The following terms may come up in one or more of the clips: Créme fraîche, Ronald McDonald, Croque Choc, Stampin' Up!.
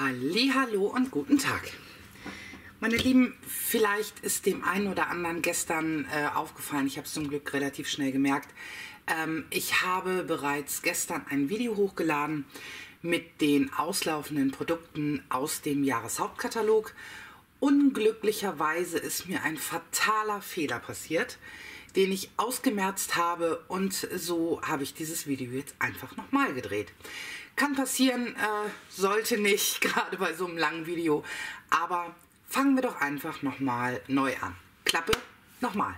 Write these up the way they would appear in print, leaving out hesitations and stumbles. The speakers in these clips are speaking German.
Hallihallo und guten Tag. Meine Lieben, vielleicht ist dem einen oder anderen gestern aufgefallen, ich habe es zum Glück relativ schnell gemerkt, ich habe bereits gestern ein Video hochgeladen mit den auslaufenden Produkten aus dem Jahreshauptkatalog. Unglücklicherweise ist mir ein fataler Fehler passiert, den ich ausgemerzt habe, und so habe ich dieses Video jetzt einfach nochmal gedreht. Kann passieren, sollte nicht, gerade bei so einem langen Video, aber fangen wir doch einfach nochmal neu an. Klappe, nochmal.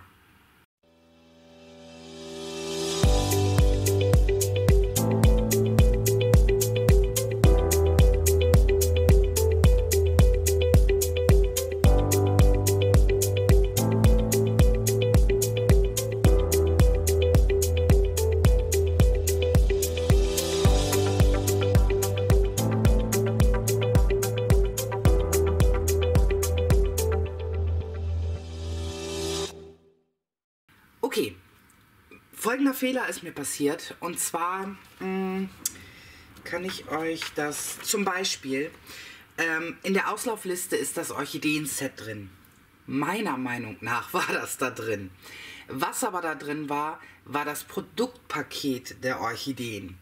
Okay, folgender Fehler ist mir passiert, und zwar kann ich euch das zum Beispiel, in der Auslaufliste ist das Orchideen-Set drin. Meiner Meinung nach war das da drin. Was aber da drin war, war das Produktpaket der Orchideen.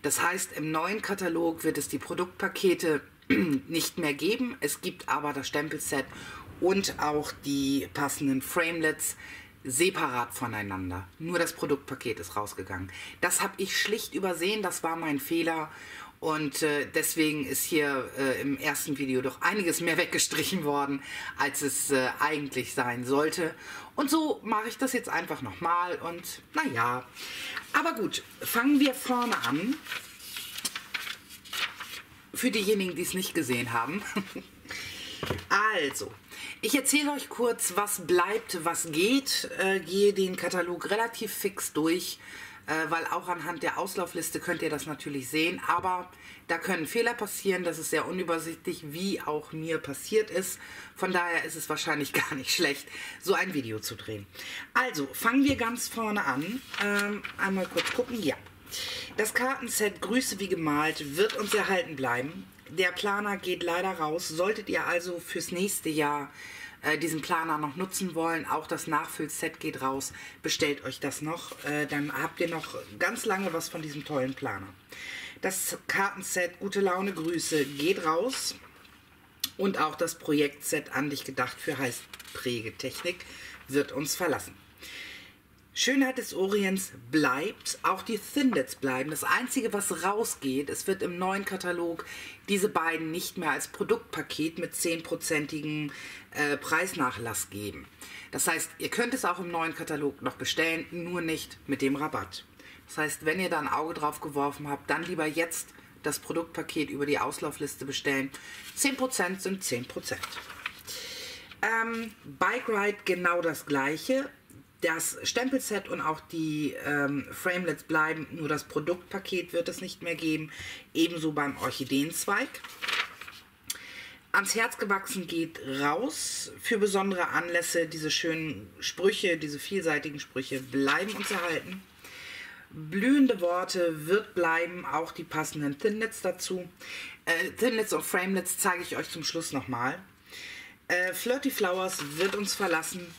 Das heißt, im neuen Katalog wird es die Produktpakete nicht mehr geben. Es gibt aber das Stempelset und auch die passenden Framelets separat voneinander. Nur das Produktpaket ist rausgegangen. Das habe ich schlicht übersehen, das war mein Fehler, und deswegen ist hier im ersten Video doch einiges mehr weggestrichen worden, als es eigentlich sein sollte. Und so mache ich das jetzt einfach nochmal, und naja. Aber gut, fangen wir vorne an. Für diejenigen, die es nicht gesehen haben. Also, ich erzähle euch kurz, was bleibt, was geht. Gehe den Katalog relativ fix durch, weil auch anhand der Auslaufliste könnt ihr das natürlich sehen. Aber da können Fehler passieren, das ist sehr unübersichtlich, wie auch mir passiert ist. Von daher ist es wahrscheinlich gar nicht schlecht, so ein Video zu drehen. Also, fangen wir ganz vorne an. Einmal kurz gucken, ja. Das Kartenset Grüße wie gemalt wird uns erhalten bleiben. Der Planer geht leider raus. Solltet ihr also fürs nächste Jahr diesen Planer noch nutzen wollen, auch das Nachfüllset geht raus, bestellt euch das noch. Dann habt ihr noch ganz lange was von diesem tollen Planer. Das Kartenset Gute Laune Grüße geht raus. Und auch das Projektset An dich gedacht für Heißprägetechnik wird uns verlassen. Schönheit des Orients bleibt, auch die Thinlets bleiben. Das Einzige, was rausgeht, es wird im neuen Katalog diese beiden nicht mehr als Produktpaket mit 10%igem Preisnachlass geben. Das heißt, ihr könnt es auch im neuen Katalog noch bestellen, nur nicht mit dem Rabatt. Das heißt, wenn ihr da ein Auge drauf geworfen habt, dann lieber jetzt das Produktpaket über die Auslaufliste bestellen. 10% sind 10%. Bike Ride genau das Gleiche. Das Stempelset und auch die Framelets bleiben, nur das Produktpaket wird es nicht mehr geben. Ebenso beim Orchideenzweig. Ans Herz gewachsen geht raus. Für besondere Anlässe, diese schönen Sprüche, diese vielseitigen Sprüche bleiben uns erhalten. Blühende Worte wird bleiben, auch die passenden Thinlets dazu. Thinlets und Framelets zeige ich euch zum Schluss nochmal. Flirty Flowers wird uns verlassen.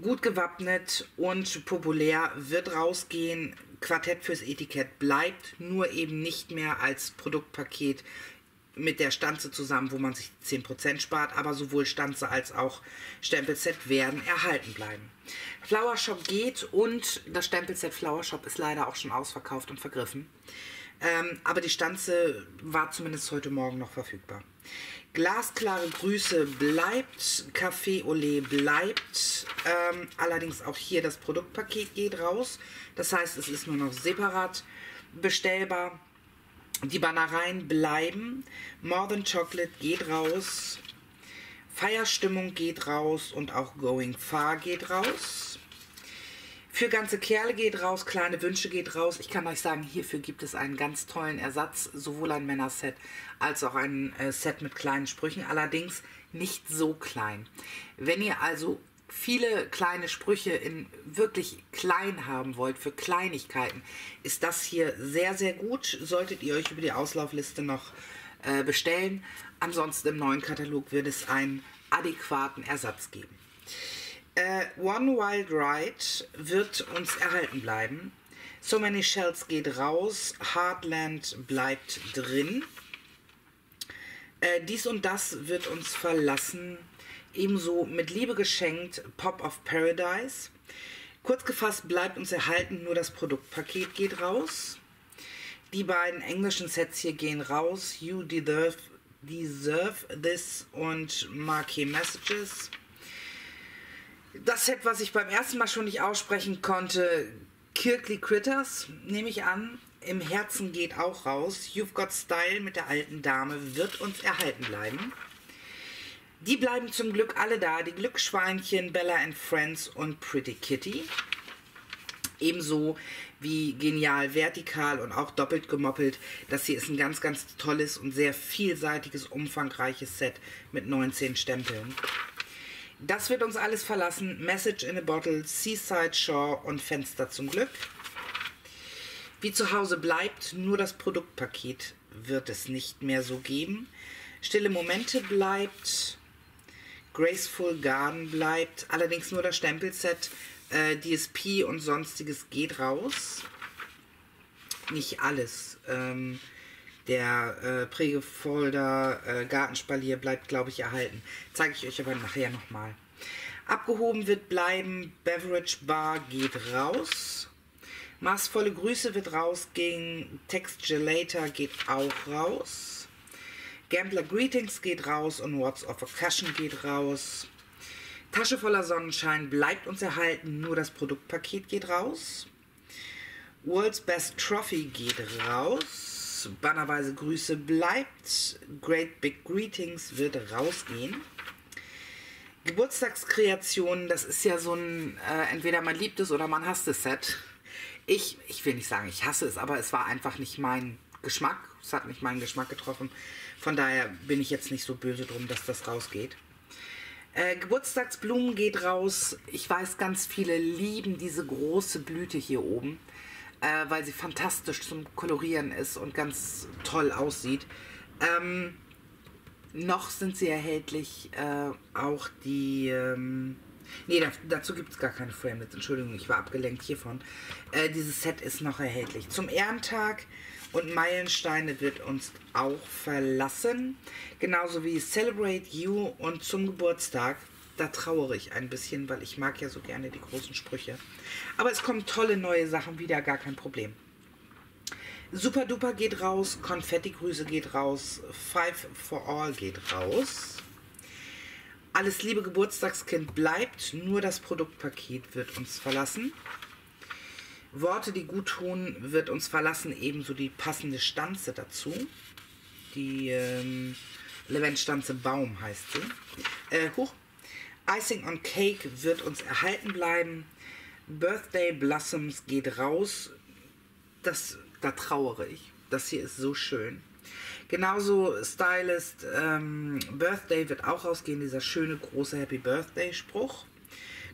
Gut gewappnet und populär wird rausgehen. Quartett fürs Etikett bleibt, nur eben nicht mehr als Produktpaket mit der Stanze zusammen, wo man sich 10% spart. Aber sowohl Stanze als auch Stempelset werden erhalten bleiben. Flower Shop geht, und das Stempelset Flower Shop ist leider auch schon ausverkauft und vergriffen. Aber die Stanze war zumindest heute Morgen noch verfügbar. Glasklare Grüße bleibt, Café Olé bleibt, allerdings auch hier das Produktpaket geht raus. Das heißt, es ist nur noch separat bestellbar. Die Bannereien bleiben, More Than Chocolate geht raus, Feierstimmung geht raus und auch Going Far geht raus. Für ganze Kerle geht raus, kleine Wünsche geht raus. Ich kann euch sagen, hierfür gibt es einen ganz tollen Ersatz, sowohl ein Männerset als auch ein Set mit kleinen Sprüchen, allerdings nicht so klein. Wenn ihr also viele kleine Sprüche in wirklich klein haben wollt, für Kleinigkeiten, ist das hier sehr, sehr gut. Solltet ihr euch über die Auslaufliste noch bestellen. Ansonsten im neuen Katalog wird es einen adäquaten Ersatz geben. One Wild Ride wird uns erhalten bleiben. So Many Shells geht raus, Heartland bleibt drin. Dies und das wird uns verlassen. Ebenso mit Liebe geschenkt, Pop of Paradise. Kurz gefasst bleibt uns erhalten, nur das Produktpaket geht raus. Die beiden englischen Sets hier gehen raus. You Deserve This und Marquee Messages. Das Set, was ich beim ersten Mal schon nicht aussprechen konnte, Kirkly Critters, nehme ich an. Im Herzen geht auch raus. You've Got Style mit der alten Dame wird uns erhalten bleiben. Die bleiben zum Glück alle da. Die Glücksschweinchen, Bella and Friends und Pretty Kitty. Ebenso wie Genial Vertikal und auch doppelt gemoppelt. Das hier ist ein ganz, ganz tolles und sehr vielseitiges, umfangreiches Set mit 19 Stempeln. Das wird uns alles verlassen. Message in a Bottle, Seaside Shore und Fenster zum Glück. Wie zu Hause bleibt, nur das Produktpaket wird es nicht mehr so geben. Stille Momente bleibt, Graceful Garden bleibt, allerdings nur das Stempelset, DSP und Sonstiges geht raus. Nicht alles. Der Prägefolder Gartenspalier bleibt, glaube ich, erhalten. Zeige ich euch aber nachher nochmal. Abgehoben wird bleiben, Beverage Bar geht raus. Maßvolle Grüße wird rausgehen, Textulator geht auch raus. Gambler Greetings geht raus und Words of Occasion geht raus. Tasche voller Sonnenschein bleibt uns erhalten, nur das Produktpaket geht raus. World's Best Trophy geht raus. Bannerweise Grüße bleibt. Great Big Greetings wird rausgehen. Geburtstagskreationen, das ist ja so ein entweder man liebt es oder man hasst es Set. Ich will nicht sagen, ich hasse es, aber es war einfach nicht mein Geschmack. Es hat nicht meinen Geschmack getroffen. Von daher bin ich jetzt nicht so böse drum, dass das rausgeht. Geburtstagsblumen geht raus. Ich weiß, ganz viele lieben diese große Blüte hier oben, weil sie fantastisch zum Kolorieren ist und ganz toll aussieht. Noch sind sie erhältlich, auch die... nee, dazu gibt es gar keine Framelits. Entschuldigung, ich war abgelenkt hiervon. Dieses Set ist noch erhältlich. Zum Ehrentag und Meilensteine wird uns auch verlassen. Genauso wie Celebrate You und zum Geburtstag. Da trauere ich ein bisschen, weil ich mag ja so gerne die großen Sprüche. Aber es kommen tolle neue Sachen wieder, gar kein Problem. Super Duper geht raus, Konfetti-Grüße geht raus, Five for All geht raus. Alles liebe Geburtstagskind bleibt, nur das Produktpaket wird uns verlassen. Worte, die gut tun, wird uns verlassen, ebenso die passende Stanze dazu. Die Leventstanze Baum heißt sie. Icing on Cake wird uns erhalten bleiben. Birthday Blossoms geht raus. Da trauere ich. Das hier ist so schön. Genauso Stylist Birthday wird auch rausgehen, dieser schöne große Happy Birthday Spruch.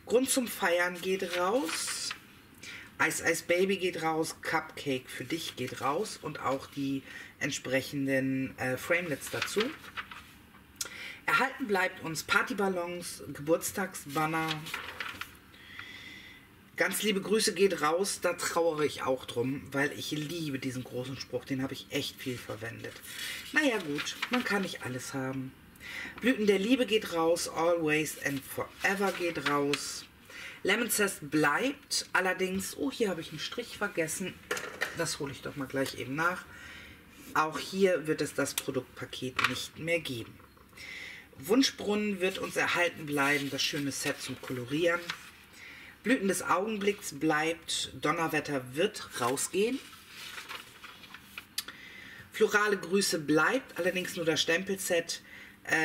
Grund zum Feiern geht raus, Ice Ice Baby geht raus, Cupcake für dich geht raus und auch die entsprechenden Framelits dazu. Erhalten bleibt uns Partyballons, Geburtstagsbanner. Ganz liebe Grüße geht raus, da trauere ich auch drum, weil ich liebe diesen großen Spruch, den habe ich echt viel verwendet. Naja gut, man kann nicht alles haben. Blüten der Liebe geht raus, Always and Forever geht raus. Lemon Zest bleibt, allerdings, oh hier habe ich einen Strich vergessen, das hole ich doch mal gleich eben nach. Auch hier wird es das Produktpaket nicht mehr geben. Wunschbrunnen wird uns erhalten bleiben, das schöne Set zum Kolorieren. Blüten des Augenblicks bleibt, Donnerwetter wird rausgehen. Florale Grüße bleibt, allerdings nur das Stempelset.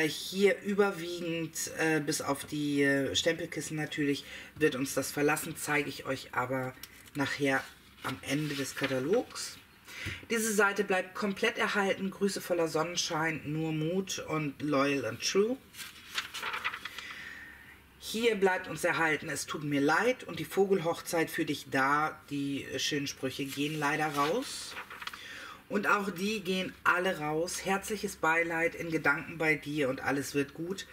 Hier überwiegend, bis auf die Stempelkissen natürlich, wird uns das verlassen. Zeige ich euch aber nachher am Ende des Katalogs. Diese Seite bleibt komplett erhalten. Grüße voller Sonnenschein, nur Mut und Loyal and True. Hier bleibt uns erhalten, es tut mir leid und die Vogelhochzeit für dich da, die schönen Sprüche gehen leider raus. Und auch die gehen alle raus. Herzliches Beileid in Gedanken bei dir und alles wird gut.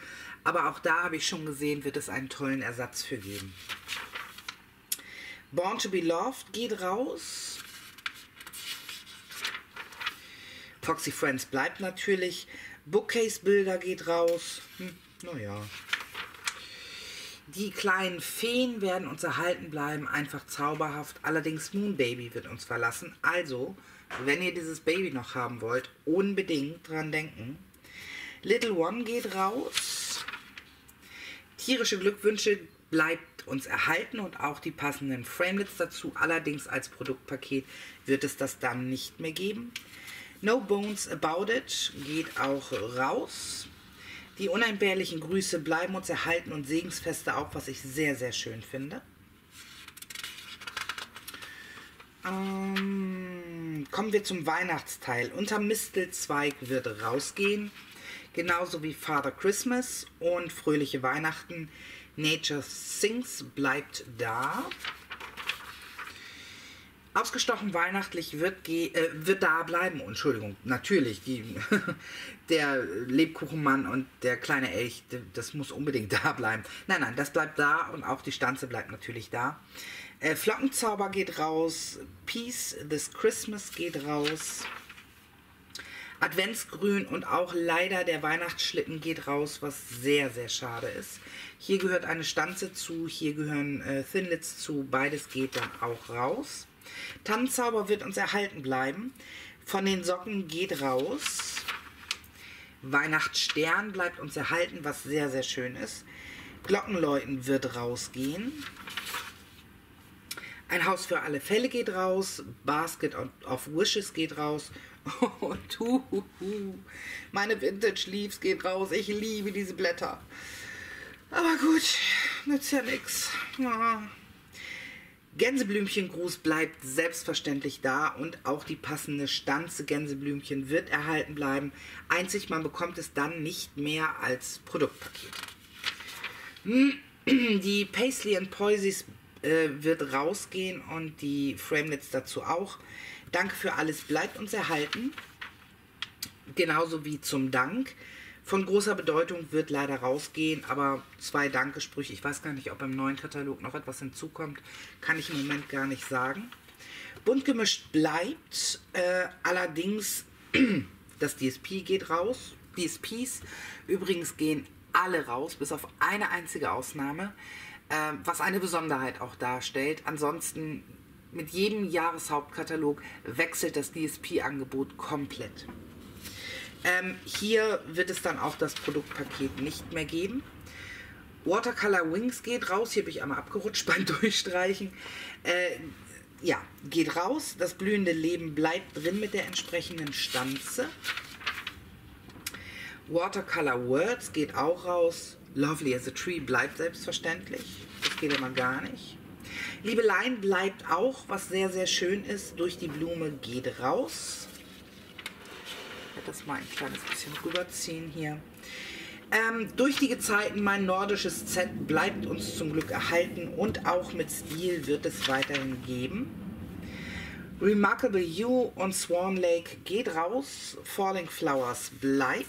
Aber auch da habe ich schon gesehen, wird es einen tollen Ersatz für geben. Born to be Loved geht raus. Foxy Friends bleibt natürlich. Bookcase-Bilder geht raus. Naja. Die kleinen Feen werden uns erhalten bleiben, einfach zauberhaft. Allerdings Moonbaby wird uns verlassen. Also, wenn ihr dieses Baby noch haben wollt, unbedingt dran denken. Little One geht raus. Tierische Glückwünsche bleibt uns erhalten und auch die passenden Framelits dazu. Allerdings als Produktpaket wird es das dann nicht mehr geben. No Bones About It geht auch raus. Die unentbehrlichen Grüße bleiben uns erhalten und Segensfeste auch, was ich sehr, sehr schön finde. Kommen wir zum Weihnachtsteil. Unter Mistelzweig wird rausgehen, genauso wie Father Christmas und Fröhliche Weihnachten. Nature Sings bleibt da. Ausgestochen weihnachtlich wird da bleiben. Entschuldigung, natürlich. Der Lebkuchenmann und der kleine Elch, das muss unbedingt da bleiben. Nein, nein, das bleibt da und auch die Stanze bleibt natürlich da. Flockenzauber geht raus. Peace This Christmas geht raus. Adventsgrün und auch leider der Weihnachtsschlitten geht raus, was sehr, sehr schade ist. Hier gehört eine Stanze zu, hier gehören Thinlits zu. Beides geht dann auch raus. Tannenzauber wird uns erhalten bleiben. Von den Socken geht raus. Weihnachtsstern bleibt uns erhalten, was sehr, sehr schön ist. Glockenläuten wird rausgehen. Ein Haus für alle Fälle geht raus. Basket of Wishes geht raus. Und meine Vintage Leaves geht raus. Ich liebe diese Blätter. Aber gut, nützt ja nichts. Gänseblümchengruß bleibt selbstverständlich da und auch die passende Stanze Gänseblümchen wird erhalten bleiben. Einzig, man bekommt es dann nicht mehr als Produktpaket. Die Paisley and Poisies wird rausgehen und die Framelits dazu auch. Danke für alles bleibt uns erhalten. Genauso wie zum Dank. Von großer Bedeutung wird leider rausgehen, aber 2 Dankesprüche. Ich weiß gar nicht, ob im neuen Katalog noch etwas hinzukommt. Kann ich im Moment gar nicht sagen. Bunt gemischt bleibt. Allerdings, das DSP geht raus. DSPs übrigens gehen alle raus, bis auf eine einzige Ausnahme, was eine Besonderheit auch darstellt. Ansonsten, mit jedem Jahreshauptkatalog wechselt das DSP-Angebot komplett. Hier wird es dann auch das Produktpaket nicht mehr geben. Watercolor Wings geht raus. Hier bin ich einmal abgerutscht beim Durchstreichen. Ja, geht raus. Das blühende Leben bleibt drin mit der entsprechenden Stanze. Watercolor Words geht auch raus. Lovely as a Tree bleibt selbstverständlich. Das geht immer gar nicht. Liebelein bleibt auch, was sehr, sehr schön ist. Durch die Blume geht raus. Das mal ein kleines bisschen rüberziehen hier. Durch die Gezeiten, mein nordisches Z bleibt uns zum Glück erhalten und auch mit Stil wird es weiterhin geben. Remarkable You und Swan Lake geht raus. Falling Flowers bleibt.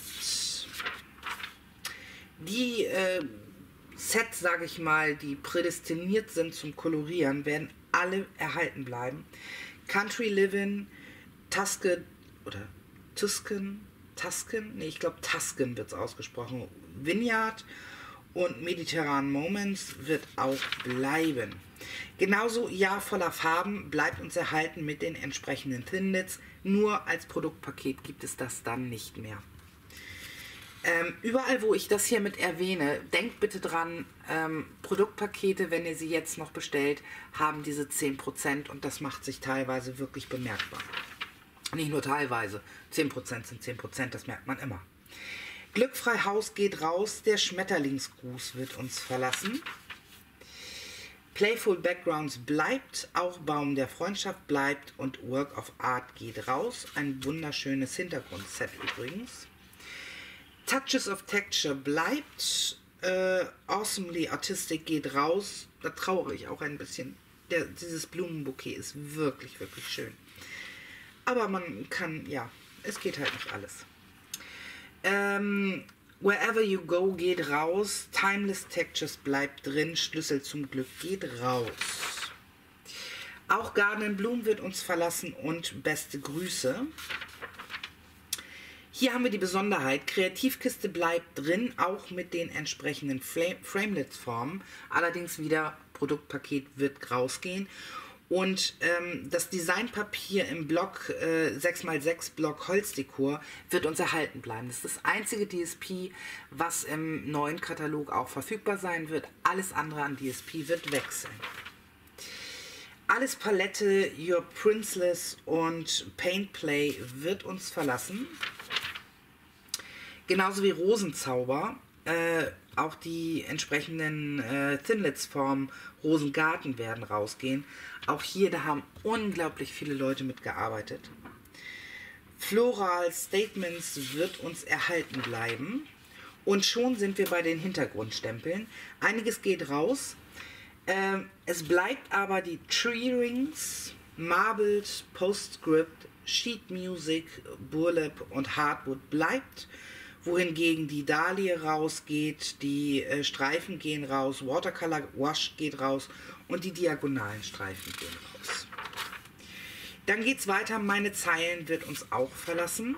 Die Sets, sage ich mal, die prädestiniert sind zum Kolorieren, werden alle erhalten bleiben. Country Living, Tusked oder Tusken, nee, ich glaube Tusken wird es ausgesprochen, Vineyard und Mediterranean Moments wird auch bleiben. Genauso Jahr voller Farben bleibt uns erhalten mit den entsprechenden Thinlits, nur als Produktpaket gibt es das dann nicht mehr. Überall, wo ich das hiermit erwähne, denkt bitte dran, Produktpakete, wenn ihr sie jetzt noch bestellt, haben diese 10% und das macht sich teilweise wirklich bemerkbar. Nicht nur teilweise. 10% sind 10%, das merkt man immer. Glückfrei Haus geht raus, der Schmetterlingsgruß wird uns verlassen. Playful Backgrounds bleibt, auch Baum der Freundschaft bleibt und Work of Art geht raus. Ein wunderschönes Hintergrundset übrigens. Touches of Texture bleibt, Awesomely Artistic geht raus. Da trauere ich auch ein bisschen. Dieses Blumenbouquet ist wirklich, wirklich schön. aber man kann, ja, es geht halt nicht alles. Wherever you go geht raus, Timeless Textures bleibt drin, Schlüssel zum Glück geht raus. Auch Garden & Bloom wird uns verlassen und beste Grüße. Hier haben wir die Besonderheit, Kreativkiste bleibt drin, auch mit den entsprechenden Framelits-Formen. Allerdings wieder Produktpaket wird rausgehen. Und das Designpapier im Block 6x6 Block Holzdekor wird uns erhalten bleiben. Das ist das einzige DSP, was im neuen Katalog auch verfügbar sein wird. Alles andere an DSP wird wechseln. Alles Palette, Your Princeless und Paint Play wird uns verlassen. Genauso wie Rosenzauber. Auch die entsprechenden Thinlits-Formen Rosengarten werden rausgehen. Auch hier, da haben unglaublich viele Leute mitgearbeitet. Floral Statements wird uns erhalten bleiben. Und schon sind wir bei den Hintergrundstempeln. Einiges geht raus. Es bleibt aber die Tree Rings, Marbled, Postscript, Sheet Music, Burlap und Hardwood bleibt. Wohingegen die Dahlie rausgeht, die Streifen gehen raus, Watercolor Wash geht raus und die diagonalen Streifen gehen raus. Dann geht es weiter, meine Zeilen wird uns auch verlassen.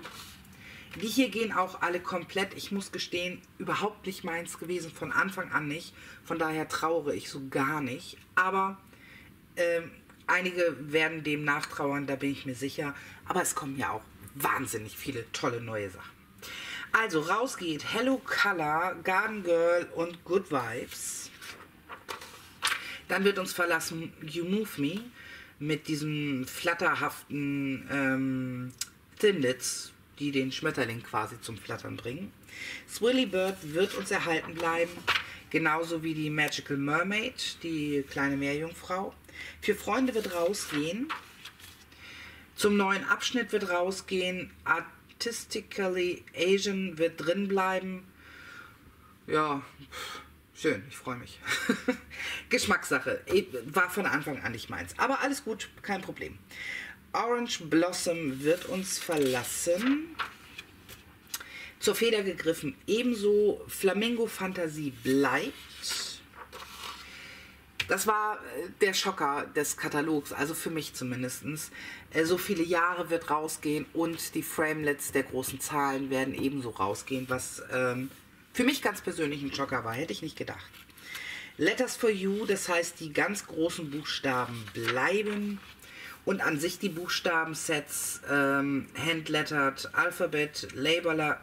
Die hier gehen auch alle komplett, ich muss gestehen, überhaupt nicht meins gewesen, von Anfang an nicht. Von daher trauere ich so gar nicht, aber einige werden dem nachtrauern, da bin ich mir sicher. Aber es kommen ja auch wahnsinnig viele tolle neue Sachen. Also raus geht Hello Color, Garden Girl und Good Vibes. Dann wird uns verlassen You Move Me mit diesen flatterhaften Thinlits, die den Schmetterling quasi zum Flattern bringen. Swirly Bird wird uns erhalten bleiben, genauso wie die Magical Mermaid, die kleine Meerjungfrau. Für Freunde wird rausgehen. Zum neuen Abschnitt wird rausgehen Artistically Asian wird drin bleiben. Ja, schön, ich freue mich. Geschmackssache, war von Anfang an nicht meins. Aber alles gut, kein Problem. Orange Blossom wird uns verlassen. Zur Feder gegriffen ebenso. Flamingo Fantasie bleibt. Das war der Schocker des Katalogs, also für mich zumindest. So viele Jahre wird rausgehen und die Framelits der großen Zahlen werden ebenso rausgehen, was für mich ganz persönlich ein Schocker war, hätte ich nicht gedacht. Letters for You, das heißt die ganz großen Buchstaben bleiben und an sich die Buchstabensets Handlettered Alphabet, Labeler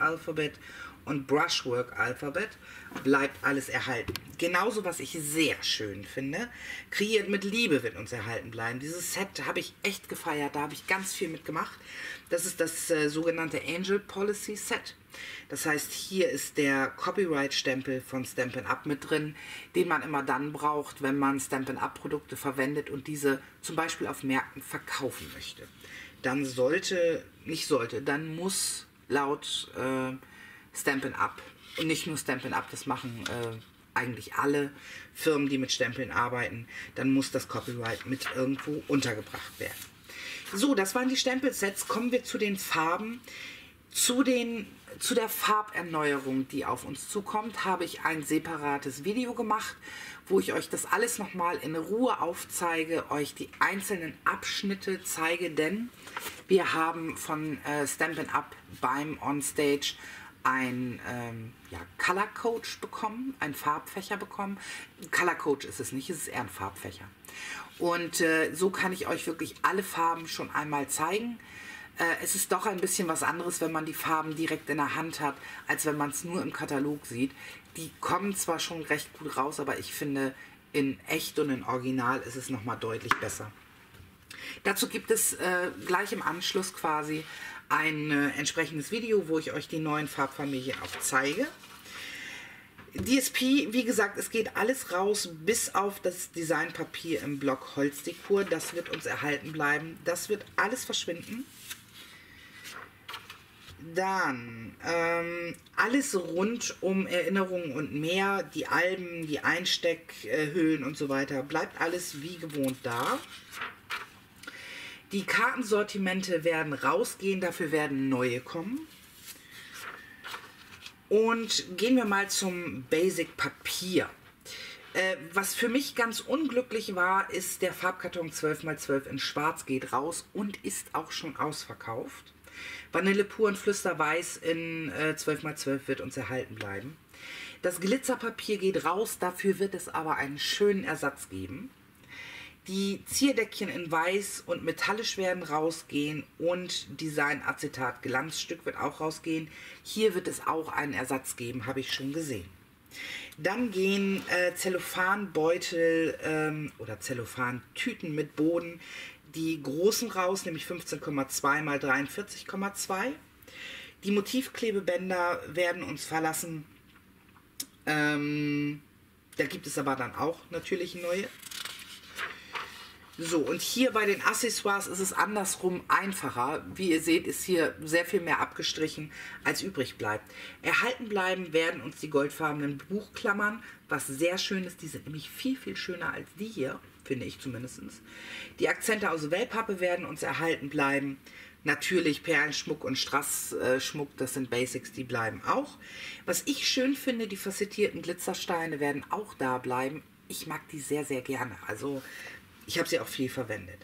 Alphabet und Brushwork Alphabet bleibt alles erhalten. Genauso, was ich sehr schön finde, Kreiert mit Liebe wird uns erhalten bleiben. Dieses Set habe ich echt gefeiert, da habe ich ganz viel mitgemacht. Das ist das sogenannte Angel Policy Set. Das heißt, hier ist der Copyright-Stempel von Stampin' Up! Mit drin, den man immer dann braucht, wenn man Stampin' Up!-Produkte verwendet und diese zum Beispiel auf Märkten verkaufen möchte. Dann sollte, nicht sollte, dann muss laut Stampin' Up! Und nicht nur Stampin' Up!, das machen eigentlich alle Firmen, die mit Stempeln arbeiten, dann muss das Copyright mit irgendwo untergebracht werden. So, das waren die Stempelsets. Kommen wir zu den Farben. Zu der Farberneuerung, die auf uns zukommt, habe ich ein separates Video gemacht, wo ich euch das alles nochmal in Ruhe aufzeige, euch die einzelnen Abschnitte zeige, denn wir haben von Stampin' Up! Beim Onstage ein Color Coach bekommen, ein Farbfächer bekommen. Color Coach ist es nicht, es ist eher ein Farbfächer. Und so kann ich euch wirklich alle Farben schon einmal zeigen. Es ist doch ein bisschen was anderes, wenn man die Farben direkt in der Hand hat, als wenn man es nur im Katalog sieht. Die kommen zwar schon recht gut raus, aber ich finde, in echt und in Original ist es nochmal deutlich besser. Dazu gibt es gleich im Anschluss quasi ein entsprechendes Video, wo ich euch die neuen Farbfamilien auch zeige. DSP, wie gesagt, es geht alles raus, bis auf das Designpapier im Block Holzdekor. Das wird uns erhalten bleiben. Das wird alles verschwinden. Dann alles rund um Erinnerungen und mehr, die Alben, die Einsteckhüllen und so weiter, bleibt alles wie gewohnt da. Die Kartensortimente werden rausgehen, dafür werden neue kommen. Und gehen wir mal zum Basic Papier. Was für mich ganz unglücklich war, ist der Farbkarton 12×12 in Schwarz geht raus und ist auch schon ausverkauft. Vanille Pur und Flüsterweiß in 12×12 wird uns erhalten bleiben. Das Glitzerpapier geht raus, dafür wird es aber einen schönen Ersatz geben. Die Zierdeckchen in Weiß und Metallisch werden rausgehen und Design Acetat Glanzstück wird auch rausgehen. Hier wird es auch einen Ersatz geben, habe ich schon gesehen. Dann gehen Zellophanbeutel oder Zellophantüten mit Boden, die großen raus, nämlich 15,2 x 43,2. Die Motivklebebänder werden uns verlassen. Da gibt es aber dann auch natürlich neue. So, und hier bei den Accessoires ist es andersrum einfacher. Wie ihr seht, ist hier sehr viel mehr abgestrichen, als übrig bleibt. Erhalten bleiben werden uns die goldfarbenen Buchklammern, was sehr schön ist. Die sind nämlich viel, viel schöner als die hier, finde ich zumindest. Die Akzente aus Wellpappe werden uns erhalten bleiben. Natürlich Perlenschmuck und Strassschmuck, das sind Basics, die bleiben auch. Was ich schön finde, die facettierten Glitzersteine werden auch da bleiben. Ich mag die sehr, sehr gerne. Also... ich habe sie auch viel verwendet.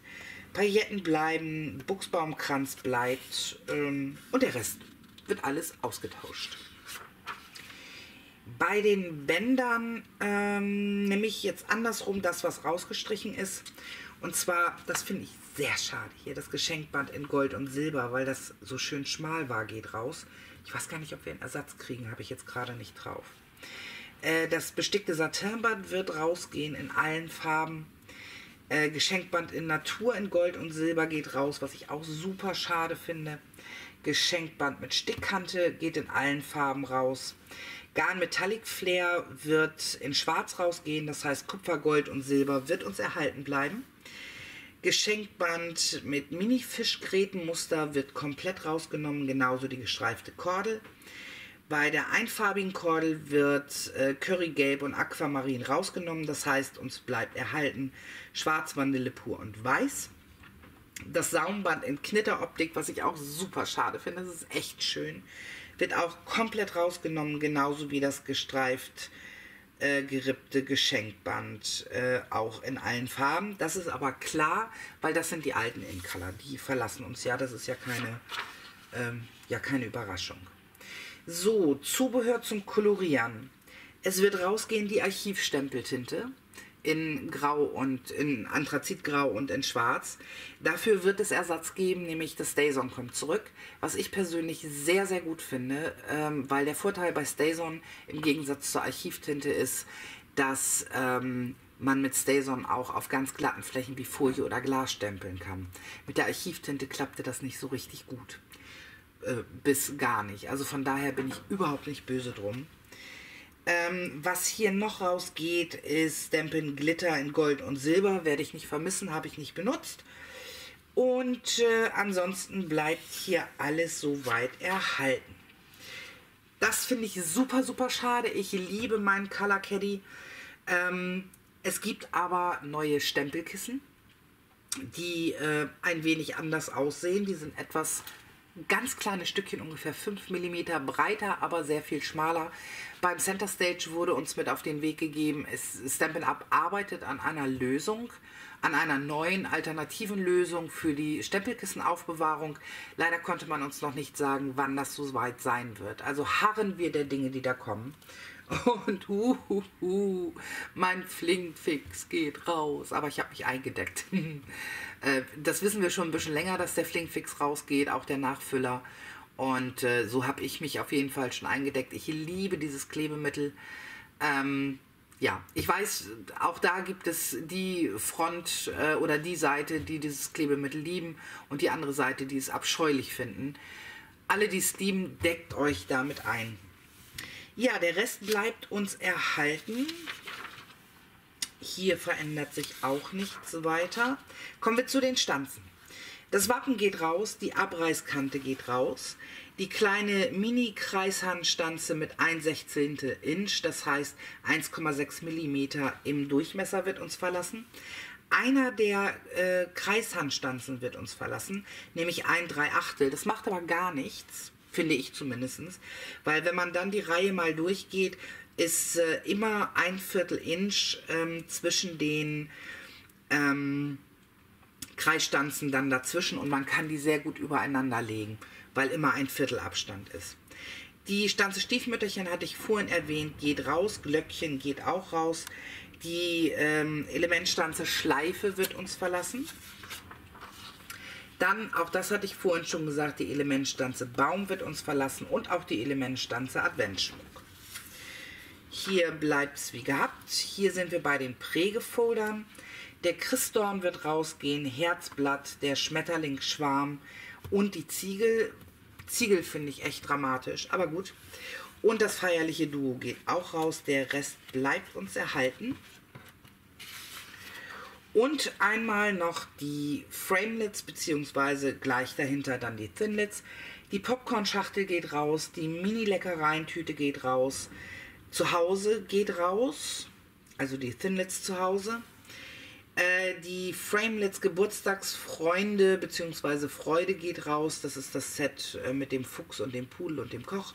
Pailletten bleiben, Buchsbaumkranz bleibt und der Rest wird alles ausgetauscht. Bei den Bändern nehme ich jetzt andersrum das, was rausgestrichen ist. Und zwar, das finde ich sehr schade hier, das Geschenkband in Gold und Silber, weil das so schön schmal war, geht raus. Ich weiß gar nicht, ob wir einen Ersatz kriegen, habe ich jetzt gerade nicht drauf. Das bestickte Satinband wird rausgehen in allen Farben. Geschenkband in Natur in Gold und Silber geht raus, was ich auch super schade finde. Geschenkband mit Stickkante geht in allen Farben raus. Garn Metallic Flair wird in Schwarz rausgehen, das heißt Kupfer, Gold und Silber wird uns erhalten bleiben. Geschenkband mit Mini-Fischgrätenmuster wird komplett rausgenommen, genauso die gestreifte Kordel. Bei der einfarbigen Kordel wird Currygelb und Aquamarin rausgenommen. Das heißt, uns bleibt erhalten Schwarz, Vanille Pur und Weiß. Das Saumband in Knitteroptik, was ich auch super schade finde, das ist echt schön, wird auch komplett rausgenommen. Genauso wie das gestreift gerippte Geschenkband, auch in allen Farben. Das ist aber klar, weil das sind die alten In-Color. Die verlassen uns ja, das ist ja keine Überraschung. So, Zubehör zum Kolorieren. Es wird rausgehen die Archivstempeltinte in Grau und in Anthrazitgrau und in Schwarz. Dafür wird es Ersatz geben, nämlich das Stason kommt zurück, was ich persönlich sehr, sehr gut finde, weil der Vorteil bei Stason im Gegensatz zur Archivtinte ist, dass man mit Stason auch auf ganz glatten Flächen wie Folie oder Glas stempeln kann. Mit der Archivtinte klappte das nicht so richtig gut. Bis gar nicht. Also von daher bin ich überhaupt nicht böse drum. Was hier noch rausgeht, ist Stampin' Glitter in Gold und Silber. Werde ich nicht vermissen, habe ich nicht benutzt. Und ansonsten bleibt hier alles soweit erhalten. Das finde ich super, super schade. Ich liebe meinen Color Caddy. Es gibt aber neue Stempelkissen, die ein wenig anders aussehen. Die sind etwas... ganz kleine Stückchen, ungefähr 5 mm breiter, aber sehr viel schmaler. Beim Center Stage wurde uns mit auf den Weg gegeben, Stampin' Up! Arbeitet an einer Lösung, an einer neuen alternativen Lösung für die Stempelkissenaufbewahrung. Leider konnte man uns noch nicht sagen, wann das so weit sein wird. Also harren wir der Dinge, die da kommen. Und mein Flinkfix geht raus. Aber ich habe mich eingedeckt. Das wissen wir schon ein bisschen länger, dass der Flinkfix rausgeht, auch der Nachfüller. Und so habe ich mich auf jeden Fall schon eingedeckt. Ich liebe dieses Klebemittel. Ja, ich weiß, auch da gibt es die Front oder die Seite, die dieses Klebemittel lieben und die andere Seite, die es abscheulich finden. Alle, die es lieben, deckt euch damit ein. Ja, der Rest bleibt uns erhalten. Hier verändert sich auch nichts weiter. Kommen wir zu den Stanzen. Das Wappen geht raus, die Abreißkante geht raus. Die kleine Mini-Kreishandstanze mit 1/16 Inch, das heißt 1,6 mm im Durchmesser, wird uns verlassen. einer der Kreishandstanzen wird uns verlassen, nämlich ein 3/8. Das macht aber gar nichts, finde ich zumindest, weil wenn man dann die Reihe mal durchgeht, ist immer 1/4 Inch zwischen den Kreisstanzen dann dazwischen und man kann die sehr gut übereinander legen, weil immer 1/4 Abstand ist. Die Stanze Stiefmütterchen hatte ich vorhin erwähnt, geht raus, Glöckchen geht auch raus. Die Elementstanze Schleife wird uns verlassen. Dann, auch das hatte ich vorhin schon gesagt, die Elementstanze Baum wird uns verlassen und auch die Elementstanze Adventschmuck. Hier bleibt es wie gehabt. Hier sind wir bei den Prägefoldern. Der Christdorn wird rausgehen, Herzblatt, der Schmetterlingsschwarm und die Ziegel. Ziegel finde ich echt dramatisch, aber gut. Und das feierliche Duo geht auch raus. Der Rest bleibt uns erhalten. Und einmal noch die Framelits, beziehungsweise gleich dahinter dann die Thinlits. Die Popcorn-Schachtel geht raus, die Mini-Leckereien-Tüte geht raus, zu Hause geht raus, also die Thinlits zu Hause. Die Framelits Geburtstagsfreunde bzw. Freude geht raus. Das ist das Set mit dem Fuchs und dem Pudel und dem Koch.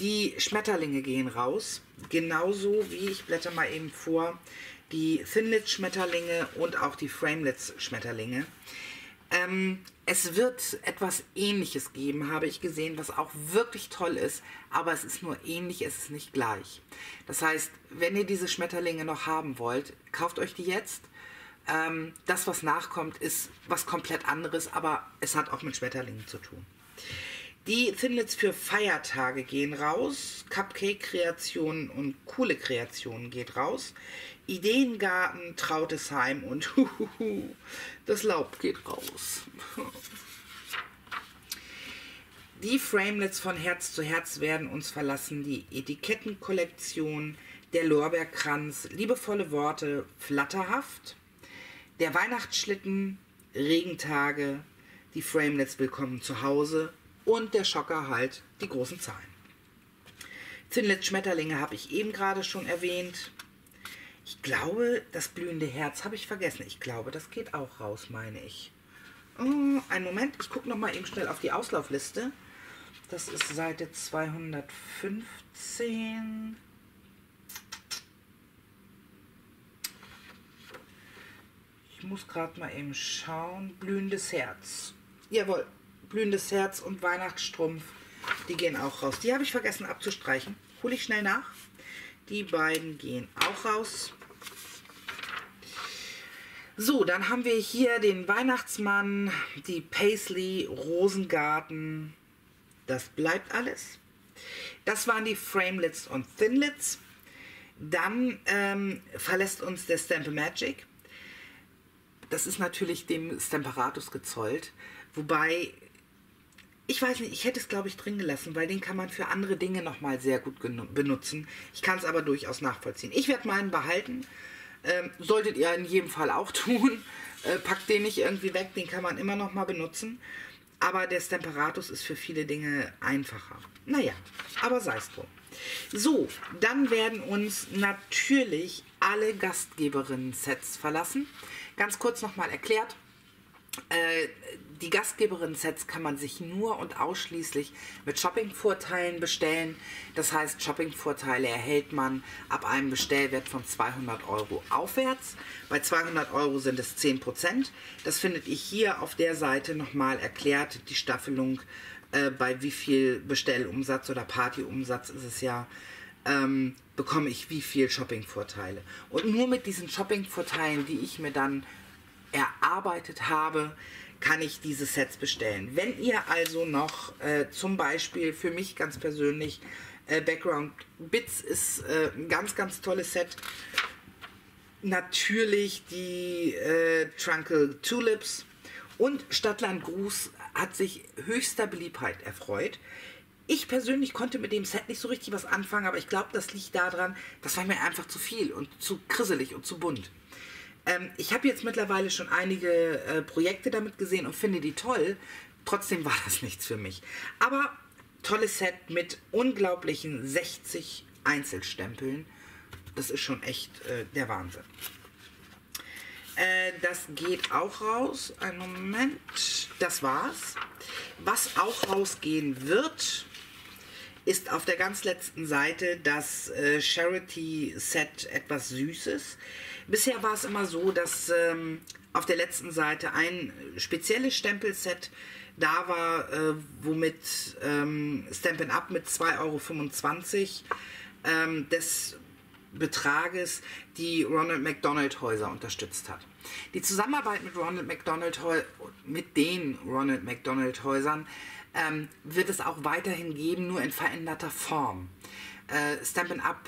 Die Schmetterlinge gehen raus. Genauso wie, ich blätter mal eben vor, die Thinlits Schmetterlinge und auch die Framelits Schmetterlinge. Es wird etwas Ähnliches geben, habe ich gesehen, was auch wirklich toll ist, aber es ist nur ähnlich, es ist nicht gleich. Das heißt, wenn ihr diese Schmetterlinge noch haben wollt, kauft euch die jetzt. Das, was nachkommt, ist was komplett anderes, aber es hat auch mit Schmetterlingen zu tun. Die Thinlits für Feiertage gehen raus, Cupcake-Kreationen und coole Kreationen geht raus, Ideengarten, Trautes Heim und das Laub geht raus. Die Framelits von Herz zu Herz werden uns verlassen, die Etikettenkollektion, der Lorbeerkranz, liebevolle Worte, flatterhaft, der Weihnachtsschlitten, Regentage, die Framelits willkommen zu Hause. Und der Schocker halt, die großen Zahlen. Thinlits Schmetterlinge habe ich eben gerade schon erwähnt. Ich glaube, das blühende Herz habe ich vergessen. Ich glaube, das geht auch raus, meine ich. Oh, einen Moment, ich gucke nochmal eben schnell auf die Auslaufliste. Das ist Seite 215. Ich muss gerade mal eben schauen. Blühendes Herz. Jawohl. Blühendes Herz und Weihnachtsstrumpf, die gehen auch raus. Die habe ich vergessen abzustreichen. Hole ich schnell nach. Die beiden gehen auch raus. So, dann haben wir hier den Weihnachtsmann, die Paisley, Rosengarten. Das bleibt alles. Das waren die Framelits und Thinlits. Dann verlässt uns der Stampin' Magic. Das ist natürlich dem Stamparatus gezollt. Wobei... Ich weiß nicht, ich hätte es, glaube ich, drin gelassen, weil den kann man für andere Dinge nochmal sehr gut benutzen. Ich kann es aber durchaus nachvollziehen. Ich werde meinen behalten. Solltet ihr in jedem Fall auch tun. Packt den nicht irgendwie weg, den kann man immer nochmal benutzen. Aber der Stamparatus ist für viele Dinge einfacher. Naja, aber sei es drum. So, dann werden uns natürlich alle Gastgeberinnen-Sets verlassen. Ganz kurz nochmal erklärt. Die Gastgeberinnen-Sets kann man sich nur und ausschließlich mit Shopping-Vorteilen bestellen. Das heißt, Shopping-Vorteile erhält man ab einem Bestellwert von 200 € aufwärts. Bei 200 € sind es 10%. Das findet ihr hier auf der Seite nochmal erklärt, die Staffelung, bei wie viel Bestellumsatz oder Partyumsatz ist es ja, bekomme ich wie viel Shopping-Vorteile. Und nur mit diesen Shopping-Vorteilen, die ich mir dann erarbeitet habe, kann ich diese Sets bestellen. Wenn ihr also noch zum Beispiel für mich ganz persönlich Background Bits ist ein ganz, ganz tolles Set. Natürlich die Trunkle Tulips und Stadtland Gruß hat sich höchster Beliebtheit erfreut. Ich persönlich konnte mit dem Set nicht so richtig was anfangen, aber ich glaube, das liegt daran, das war mir einfach zu viel und zu krisselig und zu bunt. Ich habe jetzt mittlerweile schon einige Projekte damit gesehen und finde die toll. Trotzdem war das nichts für mich. Aber tolles Set mit unglaublichen 60 Einzelstempeln. Das ist schon echt der Wahnsinn. Das geht auch raus. Einen Moment. Das war's. Was auch rausgehen wird, ist auf der ganz letzten Seite das Charity-Set etwas Süßes. Bisher war es immer so, dass auf der letzten Seite ein spezielles Stempelset da war, womit Stampin' Up! Mit 2,25 Euro des Betrages die Ronald McDonald Häuser unterstützt hat. Die Zusammenarbeit mit den Ronald McDonald Häusern wird es auch weiterhin geben, nur in veränderter Form. Stampin' Up!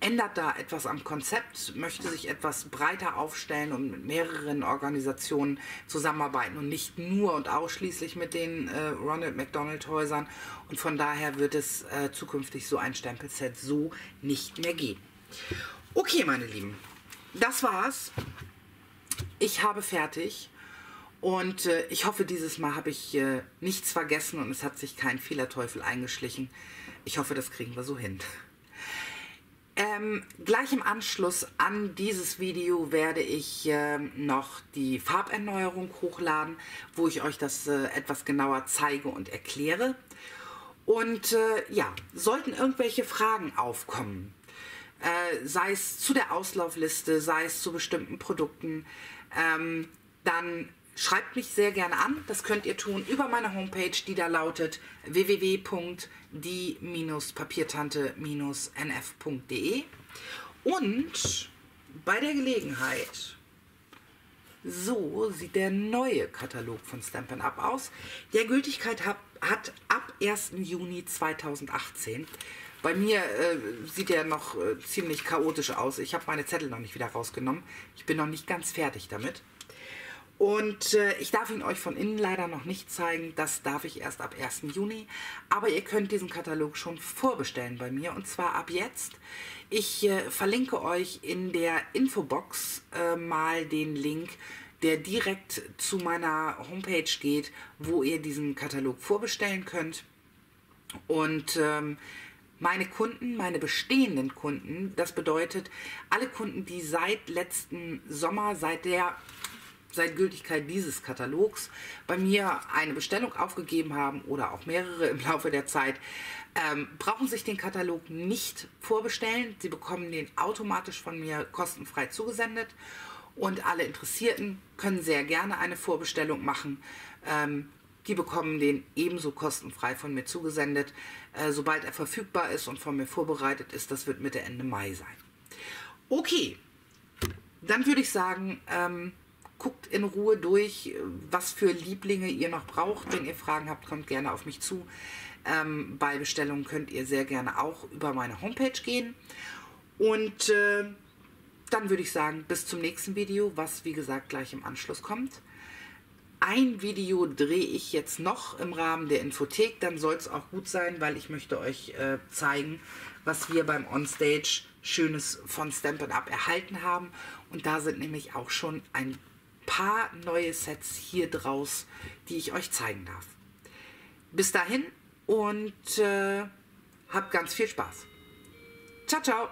Ändert da etwas am Konzept, möchte sich etwas breiter aufstellen und mit mehreren Organisationen zusammenarbeiten und nicht nur und ausschließlich mit den Ronald McDonald Häusern. Und von daher wird es zukünftig so ein Stempelset so nicht mehr geben. Okay, meine Lieben, das war's. Ich habe fertig. Und ich hoffe, dieses Mal habe ich nichts vergessen und es hat sich kein Fehlerteufel eingeschlichen. Ich hoffe, das kriegen wir so hin. Gleich im Anschluss an dieses Video werde ich noch die Farberneuerung hochladen, wo ich euch das etwas genauer zeige und erkläre. Und ja, sollten irgendwelche Fragen aufkommen, sei es zu der Auslaufliste, sei es zu bestimmten Produkten, dann schreibt mich sehr gerne an. Das könnt ihr tun über meine Homepage, die da lautet www.die-papiertante-nf.de. Und bei der Gelegenheit, so sieht der neue Katalog von Stampin' Up! Aus, der Gültigkeit hat ab 1. Juni 2018. Bei mir sieht der noch ziemlich chaotisch aus. Ich habe meine Zettel noch nicht wieder rausgenommen. Ich bin noch nicht ganz fertig damit. Und ich darf ihn euch von innen leider noch nicht zeigen, das darf ich erst ab 1. Juni. Aber ihr könnt diesen Katalog schon vorbestellen bei mir und zwar ab jetzt. Ich verlinke euch in der Infobox mal den Link, der direkt zu meiner Homepage geht, wo ihr diesen Katalog vorbestellen könnt. Und meine Kunden, meine bestehenden Kunden, das bedeutet alle Kunden, die seit letzten Sommer, seit Gültigkeit dieses Katalogs bei mir eine Bestellung aufgegeben haben oder auch mehrere im Laufe der Zeit, brauchen sich den Katalog nicht vorbestellen. Sie bekommen den automatisch von mir kostenfrei zugesendet und alle Interessierten können sehr gerne eine Vorbestellung machen. Die bekommen den ebenso kostenfrei von mir zugesendet, sobald er verfügbar ist und von mir vorbereitet ist. Das wird Mitte, Ende Mai sein. Okay, dann würde ich sagen, guckt in Ruhe durch, was für Lieblinge ihr noch braucht. Wenn ihr Fragen habt, kommt gerne auf mich zu. Bei Bestellungen könnt ihr sehr gerne auch über meine Homepage gehen. Und dann würde ich sagen, bis zum nächsten Video, was wie gesagt gleich im Anschluss kommt. Ein Video drehe ich jetzt noch im Rahmen der Infothek. Dann soll es auch gut sein, weil ich möchte euch zeigen, was wir beim Onstage Schönes von Stampin' Up! Erhalten haben. Und da sind nämlich auch schon ein paar neue Sets hier draus, die ich euch zeigen darf. Bis dahin und habt ganz viel Spaß. Ciao, ciao!